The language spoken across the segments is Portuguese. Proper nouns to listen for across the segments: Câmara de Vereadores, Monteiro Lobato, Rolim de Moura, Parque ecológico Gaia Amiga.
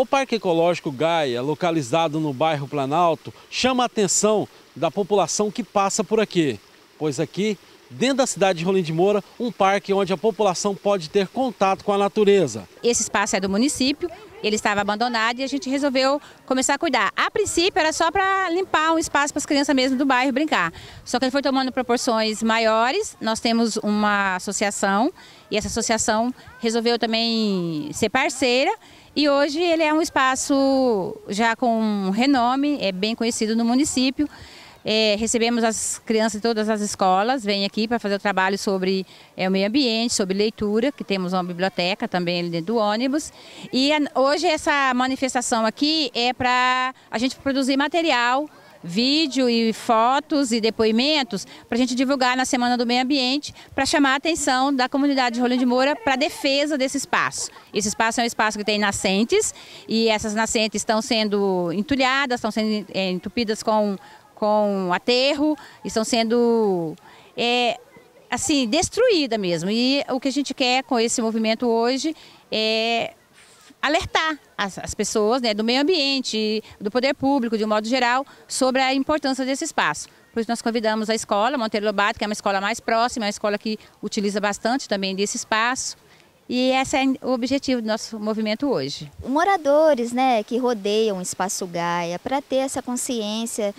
O Parque Ecológico Gaia, localizado no bairro Planalto, chama a atenção da população que passa por aqui, pois aqui, dentro da cidade de Rolim de Moura, um parque onde a população pode ter contato com a natureza. Esse espaço é do município, ele estava abandonado e a gente resolveu começar a cuidar. A princípio era só para limpar um espaço para as crianças mesmo do bairro brincar. Só que ele foi tomando proporções maiores, nós temos uma associação e essa associação resolveu também ser parceira. E hoje ele é um espaço já com renome, é bem conhecido no município. Recebemos as crianças de todas as escolas, vêm aqui para fazer o trabalho sobre o meio ambiente, sobre leitura, que temos uma biblioteca também ali dentro do ônibus. E hoje essa manifestação aqui é para a gente produzir material, vídeo e fotos e depoimentos para a gente divulgar na Semana do Meio Ambiente, para chamar a atenção da comunidade de Rolim de Moura para a defesa desse espaço. Esse espaço é um espaço que tem nascentes e essas nascentes estão sendo entulhadas, estão sendo entupidas com aterro e estão sendo assim, destruída mesmo. E o que a gente quer com esse movimento hoje é alertar as pessoas, né, do meio ambiente, do poder público, de um modo geral, sobre a importância desse espaço. Por isso nós convidamos a escola Monteiro Lobato, que é uma escola mais próxima, uma escola que utiliza bastante também desse espaço. E esse é o objetivo do nosso movimento hoje. Moradores, né, que rodeiam o Espaço Gaia, para ter essa consciência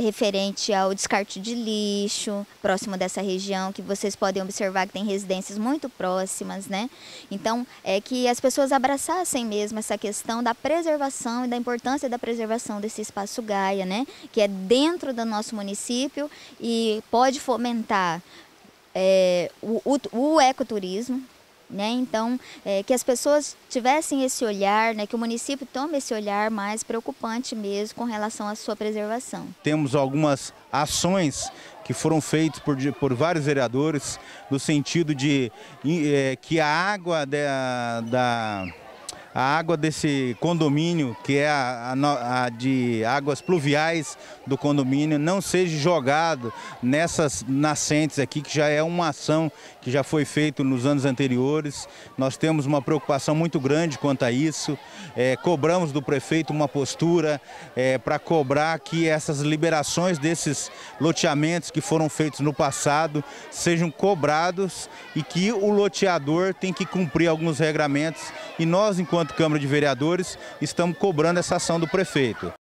referente ao descarte de lixo, próximo dessa região, que vocês podem observar que tem residências muito próximas, né? Então, é que as pessoas abraçassem mesmo essa questão da preservação e da importância da preservação desse Espaço Gaia, né? Que é dentro do nosso município e pode fomentar o ecoturismo, né? Então, que as pessoas tivessem esse olhar, né? Que o município tome esse olhar mais preocupante mesmo com relação à sua preservação. Temos algumas ações que foram feitas por vários vereadores, no sentido de que a água a água desse condomínio, que é a de águas pluviais do condomínio, não seja jogado nessas nascentes aqui, que já é uma ação que já foi feita nos anos anteriores. Nós temos uma preocupação muito grande quanto a isso. Cobramos do prefeito uma postura para cobrar que essas liberações desses loteamentos que foram feitos no passado sejam cobrados e que o loteador tem que cumprir alguns regramentos. E nós, enquanto Câmara de Vereadores, estamos cobrando essa ação do prefeito.